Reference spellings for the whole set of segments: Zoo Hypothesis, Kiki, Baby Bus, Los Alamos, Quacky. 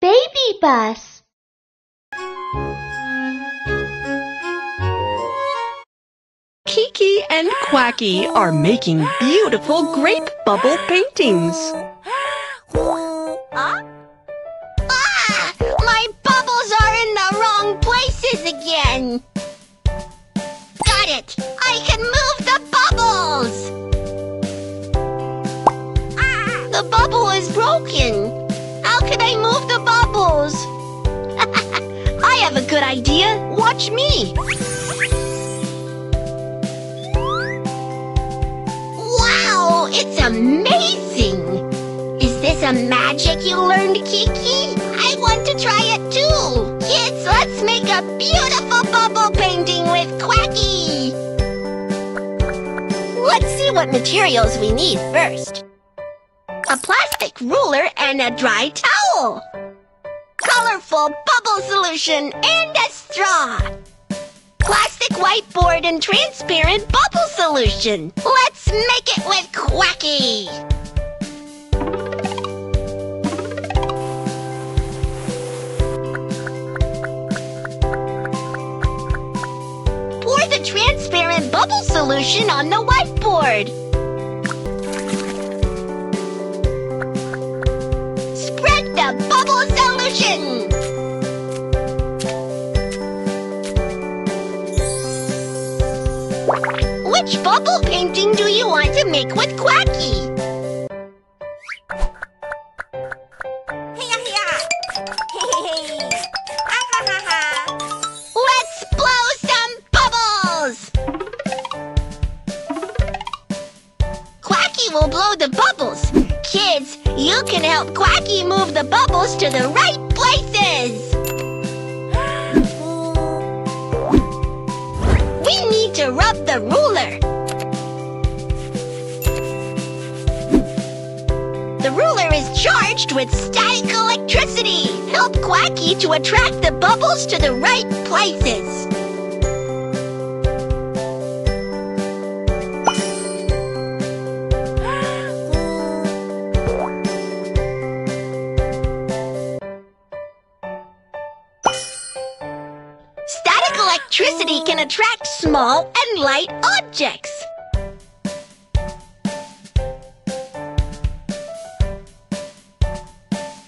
Baby Bus. Kiki and Quacky are making beautiful grape bubble paintings. My bubbles are in the wrong places again. Got it! I can move the bubbles! The bubble is broken. How can I move the bubbles? I have a good idea. Watch me! Wow! It's amazing! Is this a magic you learned, Kiki? I want to try it too! Kids, let's make a beautiful bubble painting with Quacky! Let's see what materials we need first. A plastic ruler and a dry towel. Colorful bubble solution and a straw. Plastic whiteboard and transparent bubble solution. Let's make it with Quacky! The transparent bubble solution on the whiteboard. Spread the bubble solution. Which bubble painting do you want to make with Quacky? Will blow the bubbles. Kids, you can help Quacky move the bubbles to the right places. We need to rub the ruler. The ruler is charged with static electricity. Help Quacky to attract the bubbles to the right places. Electricity can attract small and light objects.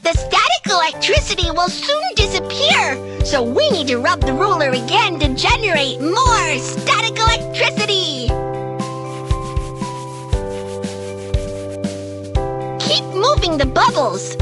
The static electricity will soon disappear, so we need to rub the ruler again to generate more static electricity. Keep moving the bubbles.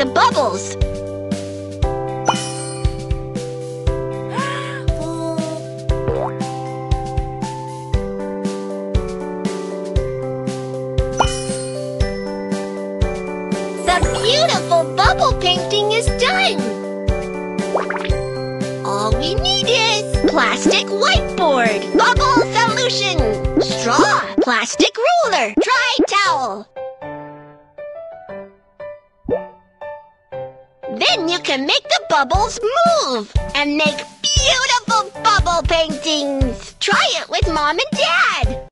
The bubbles. The beautiful bubble painting is done. All we need is plastic whiteboard, bubble solution, straw, plastic ruler, dry towel. Then you can make the bubbles move and make beautiful bubble paintings. Try it with Mom and Dad.